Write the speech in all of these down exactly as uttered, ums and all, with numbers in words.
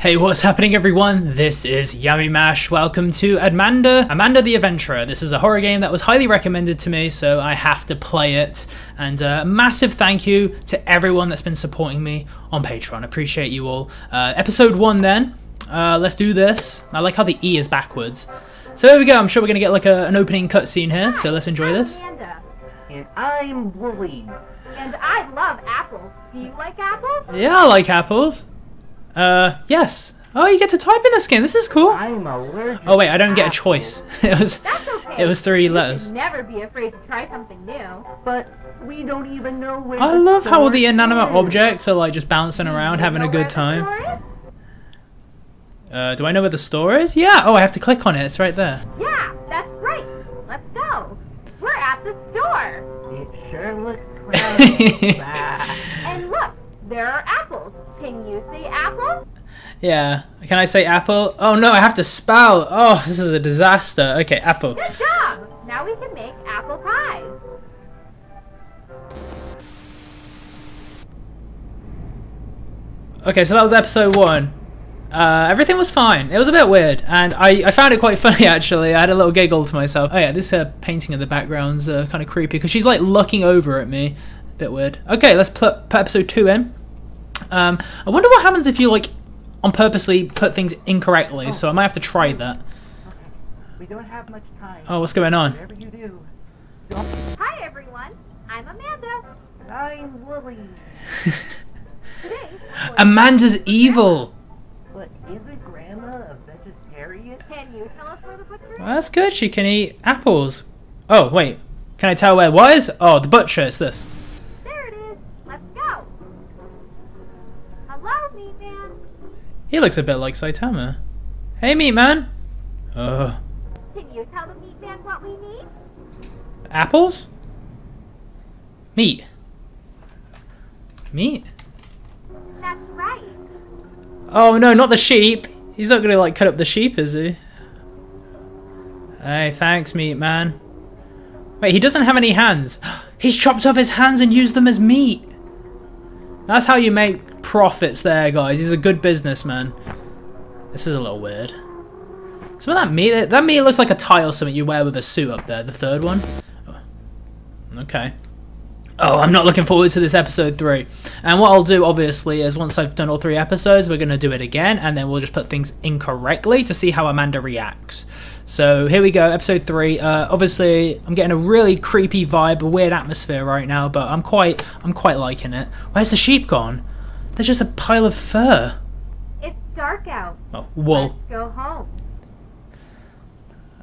Hey, what's happening everyone? This is Yummy Mash. Welcome to Amanda, Amanda the Adventurer. This is a horror game that was highly recommended to me, so I have to play it. And a uh, massive thank you to everyone that's been supporting me on Patreon. Appreciate you all. Uh, episode one then. Uh, let's do this. I like how the E is backwards. So there we go. I'm sure we're going to get like a, an opening cutscene here, so let's enjoy this. And I'm bullied. And I love apples. Do you like apples? Yeah, I like apples. Uh, yes. Oh, you get to type in this game. This is cool. I'm allergic. Oh wait, I don't get a choice. It was, that's okay. It was three letters. You should never be afraid to try something new. But we don't even know where. I love how all the inanimate objects are like just bouncing around, having a good time. Uh, do I know where the store is? Yeah. Oh, I have to click on it. It's right there. Yeah, that's right. Let's go. We're at the store. It sure looks crowded. And look, there are apples. Can you say apple? Yeah. Can I say apple? Oh no, I have to spell. Oh, this is a disaster. Okay, apple. Good job! Now we can make apple pie. Okay, so that was episode one. Uh, everything was fine. It was a bit weird, and I, I found it quite funny actually. I had a little giggle to myself. Oh yeah, this uh, painting in the background's uh, kind of creepy because she's like looking over at me. A bit weird. Okay, let's put episode two in. Um, I wonder what happens if you like on purposely put things incorrectly. Oh. So I might have to try that. Okay. We don't have much time. Oh, what's going on? Whatever you do, don't... Hi everyone, I'm Amanda. I'm Lily. Today, Amanda's evil. But isn't Grandma a vegetarian? Can you tell us where the butcher is? Well, that's good. She can eat apples. Oh wait, can I tell where it was? Oh, the butcher. It's this. He looks a bit like Saitama. Hey, Meat Man! Ugh. Can you tell the Meat Man what we need? Apples? Meat. Meat? That's right. Oh no, not the sheep! He's not gonna like cut up the sheep, is he? Hey, thanks, Meat Man. Wait, he doesn't have any hands. He's chopped off his hands and used them as meat! That's how you make profits there, guys. He's a good businessman. This is a little weird. Some of that meat, that meat looks like a tie or something you wear with a suit up there. The third one. Oh. Okay. Oh, I'm not looking forward to this episode three. And what I'll do, obviously, is once I've done all three episodes, we're going to do it again, and then we'll just put things incorrectly to see how Amanda reacts. So here we go, episode three. Uh, obviously, I'm getting a really creepy vibe, a weird atmosphere right now, but I'm quite, I'm quite liking it. Where's the sheep gone? There's just a pile of fur. It's dark out. Oh, wool. Let's go home.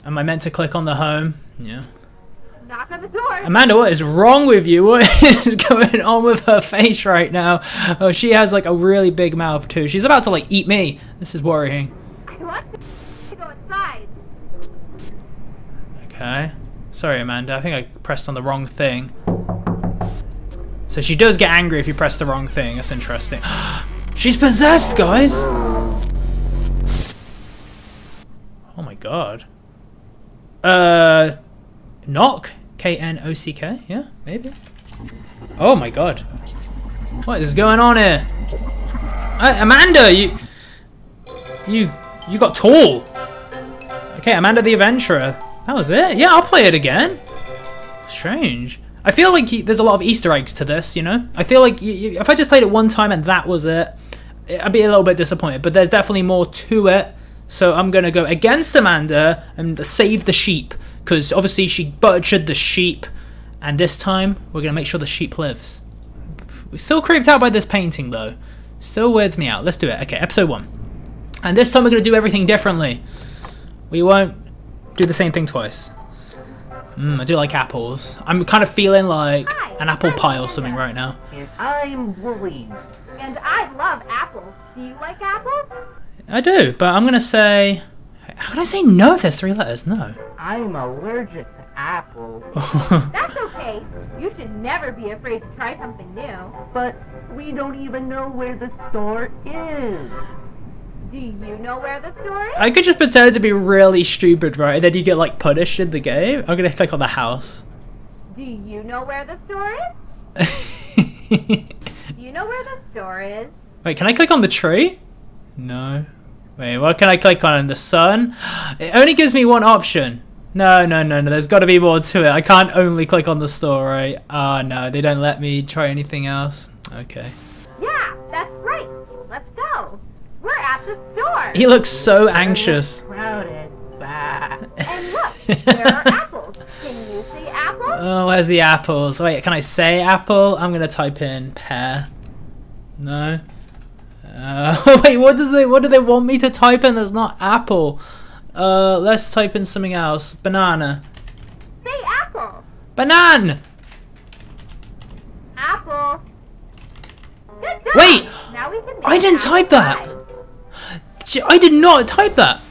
Am I meant to click on the home? Yeah. Knock on the door. Amanda, what is wrong with you? What is going on with her face right now? Oh, she has like a really big mouth too. She's about to like eat me. This is worrying. I want to go inside. Okay. Sorry, Amanda. I think I pressed on the wrong thing. So she does get angry if you press the wrong thing. That's interesting. She's possessed, guys! Oh my god. Uh... Knock? K N O C K? Yeah, maybe. Oh my god. What is going on here? Uh, Amanda, you... You... You got tall! Okay, Amanda the Adventurer. That was it? Yeah, I'll play it again. Strange. I feel like he, there's a lot of Easter eggs to this, you know? I feel like you, you, if I just played it one time and that was it, I'd be a little bit disappointed. But there's definitely more to it. So I'm going to go against Amanda and save the sheep. Because obviously she butchered the sheep. And this time, we're going to make sure the sheep lives. We're still creeped out by this painting, though. Still weirds me out. Let's do it. Okay, episode one. And this time we're going to do everything differently. We won't do the same thing twice. Mmm, I do like apples. I'm kind of feeling like Hi, an apple I'm pie or something right now. And I'm bullied. And I love apples. Do you like apples? I do, but I'm gonna say... How can I say no if there's three letters? No. I'm allergic to apples. That's okay. You should never be afraid to try something new. But we don't even know where the store is. Do you know where the store is? I could just pretend to be really stupid, right? And then you get like punished in the game. I'm gonna click on the house. Do you know where the store is? Do you know where the store is? Wait, can I click on the tree? No. Wait, what can I click on in the sun? It only gives me one option. No, no, no, no. There's got to be more to it. I can't only click on the store, right? Ah, no. They don't let me try anything else. Okay. Yeah, that's right. Let's go. We're at the store. He looks so anxious. Crowded. And look, there are apples. Can you see apples? Oh, where's the apples? Wait, can I say apple? I'm gonna type in pear. No. Uh, wait, what does they? What do they want me to type in? That's not apple. Uh, let's type in something else. Banana. Say apple. Banan. Apple. Good job. Wait. Now we can make I didn't type that. Pie. I did not type that.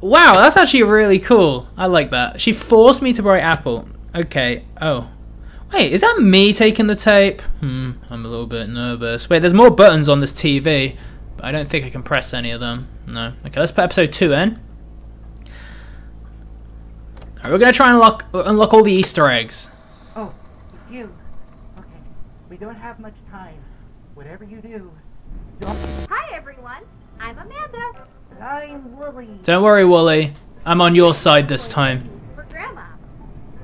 Wow, that's actually really cool. I like that. She forced me to buy apple. Okay. Oh. Wait, is that me taking the tape? Hmm, I'm a little bit nervous. Wait, there's more buttons on this T V, but I don't think I can press any of them. No. Okay, let's put episode two in. All right, we're gonna try and unlock, unlock all the Easter eggs. Oh, it's you. Okay, we don't have much time. Whatever you do, don't... Hi, everyone. I'm Amanda. I'm Wooly. Don't worry, Wooly. I'm on your side this time. For Grandma.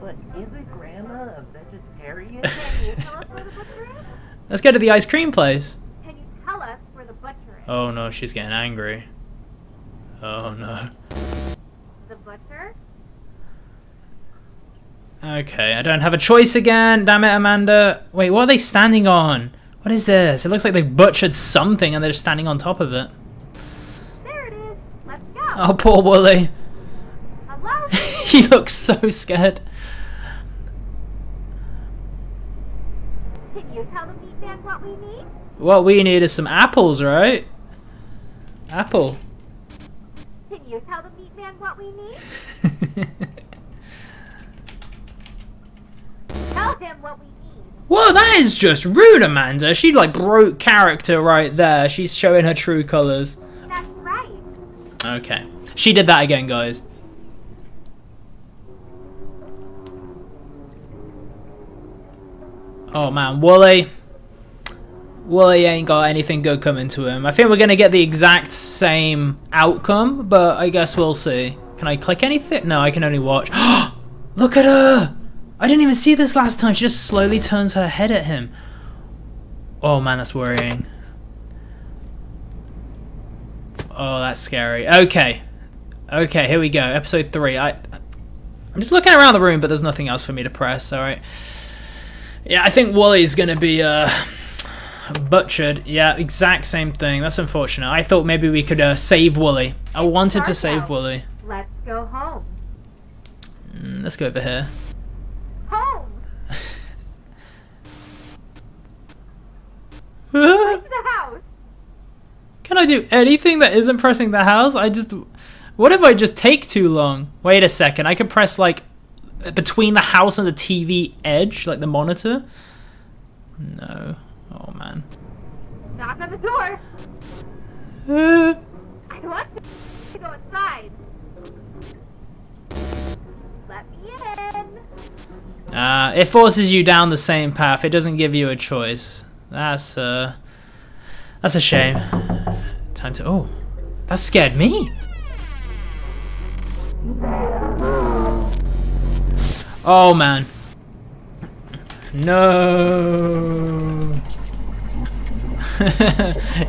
But isn't Grandma a vegetarian? Can you tell us where the butcher is? Let's go to the ice cream place. Can you tell us where the butcher is? Oh no, she's getting angry. Oh no. The butcher? Okay, I don't have a choice again. Damn it, Amanda. Wait, what are they standing on? What is this? It looks like they've butchered something and they're just standing on top of it. Oh, poor Wooly. Hello? He looks so scared. Can you tell the meat man what we need? What we need is some apples, right? Apple. Can you tell the meat man what we need? Tell him what we need. Whoa, that is just rude, Amanda. She, like, broke character right there. She's showing her true colors. Okay. She did that again, guys. Oh, man. Wooly. Wooly ain't got anything good coming to him. I think we're going to get the exact same outcome, but I guess we'll see. Can I click anything? No, I can only watch. Look at her! I didn't even see this last time. She just slowly turns her head at him. Oh, man, that's worrying. Oh, that's scary. Okay. Okay, here we go. Episode three. I, I'm just looking around the room, but there's nothing else for me to press. All right. Yeah, I think Wally's going to be uh, butchered. Yeah, exact same thing. That's unfortunate. I thought maybe we could uh, save Wooly. I wanted to save Wooly. Let's go home. Mm, let's go over here. Home! Back to the house. Can I do anything that isn't pressing the house? I just... What if I just take too long? Wait a second. I can press, like, between the house and the T V edge, like the monitor. No. Oh, man. Knock on the door. Uh. I want to go inside. Let me in. Uh, it forces you down the same path. It doesn't give you a choice. That's, uh... That's a shame. Time to... Oh, that scared me. Oh, man. No.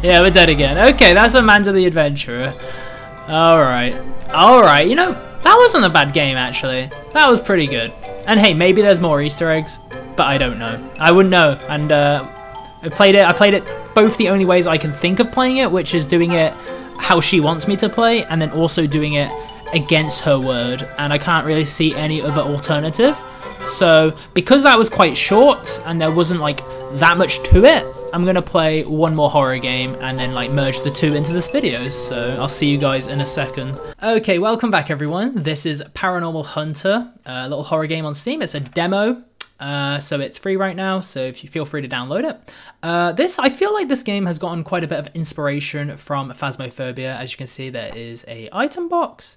Yeah, we're dead again. Okay, that's Amanda the Adventurer. All right. All right. You know, that wasn't a bad game, actually. That was pretty good. And hey, maybe there's more Easter eggs, but I don't know. I wouldn't know. And, uh... I played it, I played it both the only ways I can think of playing it, which is doing it how she wants me to play, and then also doing it against her word, and I can't really see any other alternative. So, because that was quite short, and there wasn't, like, that much to it, I'm gonna play one more horror game, and then, like, merge the two into this video, so I'll see you guys in a second. Okay, welcome back, everyone. This is Paranormal Hunter, a little horror game on Steam. It's a demo. Uh, so it's free right now, so if you feel free to download it. Uh, this, I feel like this game has gotten quite a bit of inspiration from Phasmophobia. As you can see, there is a item box,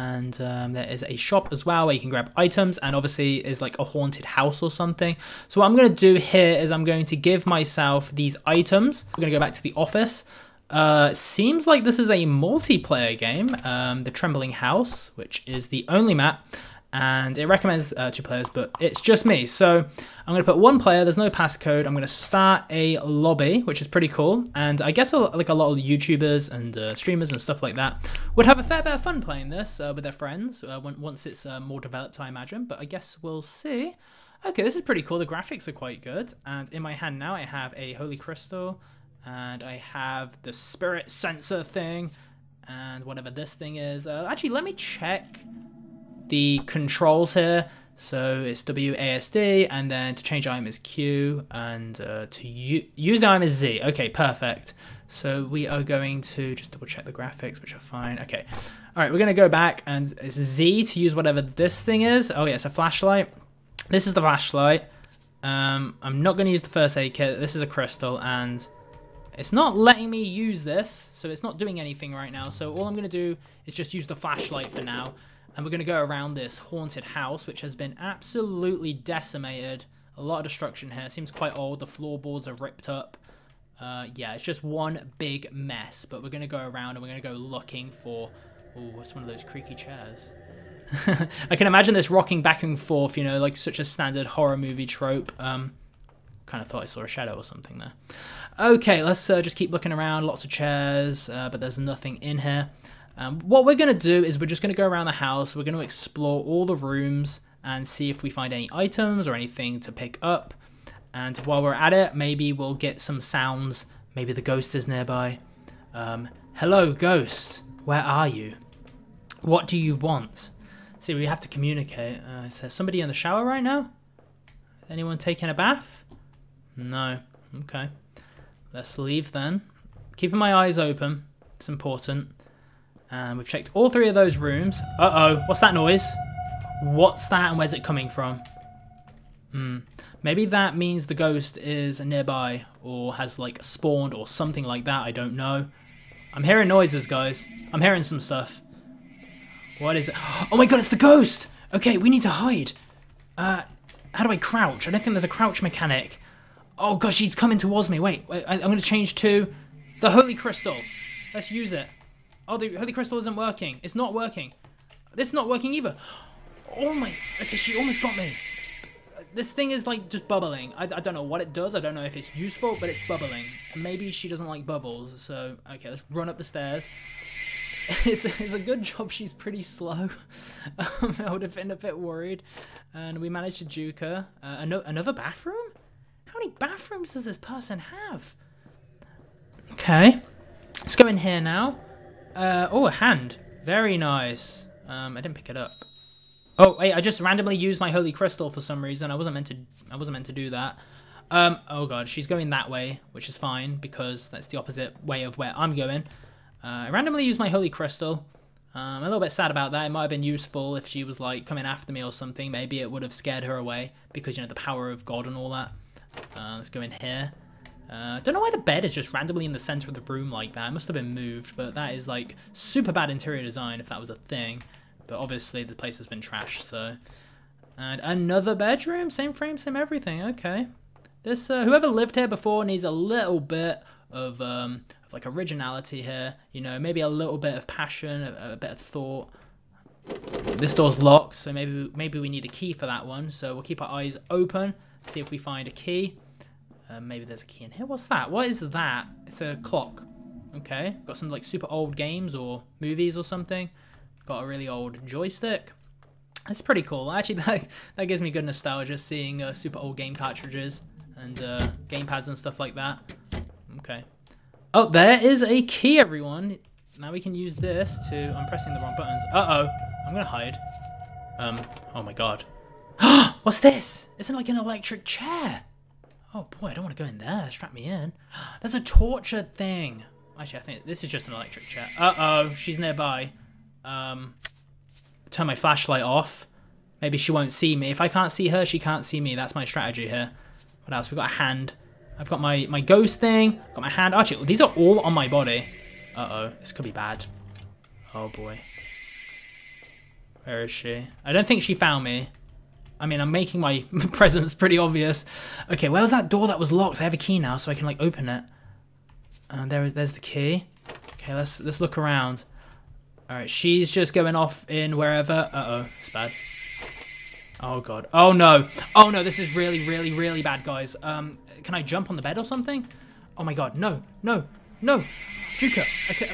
And um, there is a shop as well where you can grab items, and obviously is like a haunted house or something. So what I'm going to do here is I'm going to give myself these items. We're going to go back to the office. Uh, seems like this is a multiplayer game, um, the Trembling House, which is the only map. And it recommends uh, two players, but it's just me. So I'm going to put one player. There's no passcode. I'm going to start a lobby, which is pretty cool. And I guess a, like a lot of YouTubers and uh, streamers and stuff like that would have a fair bit of fun playing this uh, with their friends uh, when, once it's uh, more developed, I imagine. But I guess we'll see. Okay, this is pretty cool. The graphics are quite good. And in my hand now, I have a Holy Crystal. And I have the Spirit Sensor thing. And whatever this thing is. Uh, actually, let me check the controls here. So it's W A S D, and then to change item is Q, and uh, to use the item is Z. Okay, perfect. So we are going to just double check the graphics, which are fine. Okay, all right, we're gonna go back, and it's Z to use whatever this thing is. Oh yeah, it's a flashlight. This is the flashlight. Um, I'm not gonna use the first aid kit. This is a crystal, and it's not letting me use this, so it's not doing anything right now. So all I'm gonna do is just use the flashlight for now. And we're going to go around this haunted house, which has been absolutely decimated. A lot of destruction here. Seems quite old. The floorboards are ripped up. Uh, yeah, it's just one big mess. But we're going to go around and we're going to go looking for... Oh, it's one of those creaky chairs. I can imagine this rocking back and forth, you know, like such a standard horror movie trope. Um, kind of thought I saw a shadow or something there. Okay, let's uh, just keep looking around. Lots of chairs, uh, but there's nothing in here. Um, what we're going to do is we're just going to go around the house. We're going to explore all the rooms and see if we find any items or anything to pick up. And while we're at it, maybe we'll get some sounds. Maybe the ghost is nearby. Um, hello, ghost. Where are you? What do you want? See, we have to communicate. Uh, is there somebody in the shower right now? Anyone taking a bath? No. Okay. Let's leave then. Keeping my eyes open. It's important. And we've checked all three of those rooms. Uh-oh, what's that noise? What's that and where's it coming from? Hmm, maybe that means the ghost is nearby or has like spawned or something like that, I don't know. I'm hearing noises, guys. I'm hearing some stuff. What is it? Oh my god, it's the ghost! Okay, we need to hide. Uh, how do I crouch? I don't think there's a crouch mechanic. Oh gosh, she's coming towards me. Wait, wait I'm gonna change to the Holy Crystal. Let's use it. Oh, the Holy Crystal isn't working. It's not working. This is not working either. Oh my... Okay, she almost got me. This thing is, like, just bubbling. I, I don't know what it does. I don't know if it's useful, but it's bubbling. And maybe she doesn't like bubbles. So, okay, let's run up the stairs. It's, it's a good job she's pretty slow. Um, I would have been a bit worried. And we managed to juke her. Uh, an another bathroom? How many bathrooms does this person have? Okay. Let's go in here now. Uh, oh, a hand. Very nice. Um, I didn't pick it up. Oh, wait, I just randomly used my Holy Crystal for some reason. I wasn't meant to, I wasn't meant to do that. Um, oh god, she's going that way, which is fine, because that's the opposite way of where I'm going. Uh, I randomly used my Holy Crystal. Um, I'm a little bit sad about that. It might have been useful if she was, like, coming after me or something. Maybe it would have scared her away, because, you know, the power of God and all that. Uh, let's go in here. I uh, don't know why the bed is just randomly in the center of the room like that. It must have been moved, but that is like super bad interior design if that was a thing. But obviously the place has been trashed, so. And another bedroom, same frame, same everything, okay. This, uh, whoever lived here before needs a little bit of, um, of like originality here. You know, maybe a little bit of passion, a, a bit of thought. This door's locked, so maybe, maybe we need a key for that one. So we'll keep our eyes open, see if we find a key. Uh, maybe there's a key in here. What's that? What is that? It's a clock. Okay. Got some like super old games or movies or something. Got a really old joystick. That's pretty cool. Actually, that, that gives me good nostalgia seeing uh, super old game cartridges and uh, game pads and stuff like that. Okay. Oh, there is a key, everyone. Now we can use this to... I'm pressing the wrong buttons. Uh-oh. I'm going to hide. Um. Oh my god. What's this? Isn't like an electric chair? Oh boy, I don't want to go in there. Strap me in. That's a torture thing. Actually, I think this is just an electric chair. Uh-oh, she's nearby. Um, turn my flashlight off. Maybe she won't see me. If I can't see her, she can't see me. That's my strategy here. What else? We've got a hand. I've got my, my ghost thing. I've got my hand. Actually, these are all on my body. Uh-oh, this could be bad. Oh boy. Where is she? I don't think she found me. I mean, I'm making my presence pretty obvious. Okay, where was that door that was locked? I have a key now, so I can like open it. And uh, there is, there's the key. Okay, let's let's look around. All right, she's just going off in wherever. Uh oh, it's bad. Oh god. Oh no. Oh no, this is really, really, really bad, guys. Um, can I jump on the bed or something? Oh my god, no, no, no, Juka. Okay,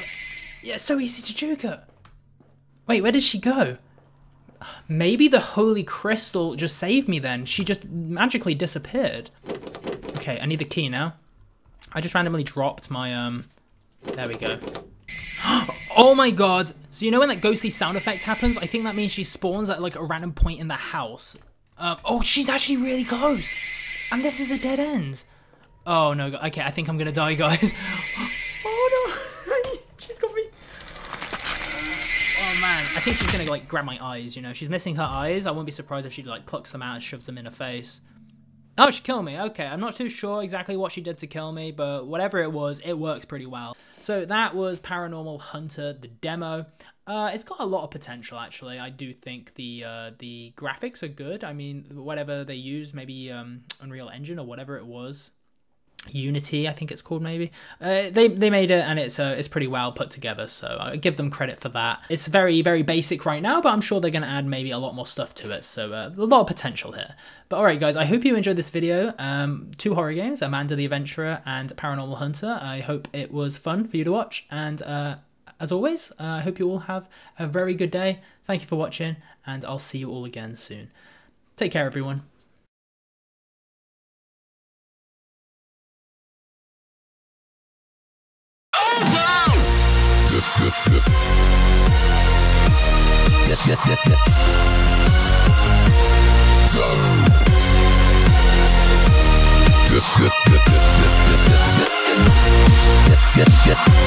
yeah, it's so easy to Juka. Wait, where did she go? Maybe the holy crystal just saved me then. She just magically disappeared. Okay, I need the key now. I just randomly dropped my, um... There we go. Oh my god! So you know when that ghostly sound effect happens? I think that means she spawns at, like, a random point in the house. Um, oh, she's actually really close! And this is a dead end! Oh no, okay, I think I'm gonna die, guys. Oh no! She's got me! Oh man, I think she's gonna like grab my eyes, you know. She's missing her eyes. I wouldn't be surprised if she like clucks them out and shoves them in her face. Oh, she killed me. Okay, I'm not too sure exactly what she did to kill me, but whatever it was, it works pretty well. So that was Paranormal Hunter, the demo. Uh, it's got a lot of potential, actually. I do think the uh, the graphics are good. I mean, whatever they use, maybe um, Unreal Engine or whatever it was. Unity, I think it's called, maybe. Uh, they they made it, and it's uh, it's pretty well put together, so I give them credit for that. It's very, very basic right now, but I'm sure they're going to add maybe a lot more stuff to it, so uh, a lot of potential here. But alright guys, I hope you enjoyed this video. Um, two horror games, Amanda the Adventurer and Paranormal Hunter. I hope it was fun for you to watch, and uh, as always, uh, I hope you all have a very good day. Thank you for watching, and I'll see you all again soon. Take care, everyone. Yep, yep, yep, yep, yep. Go. Yep, yep, yep, yep, yep, yep, yep, yep, yep, yep.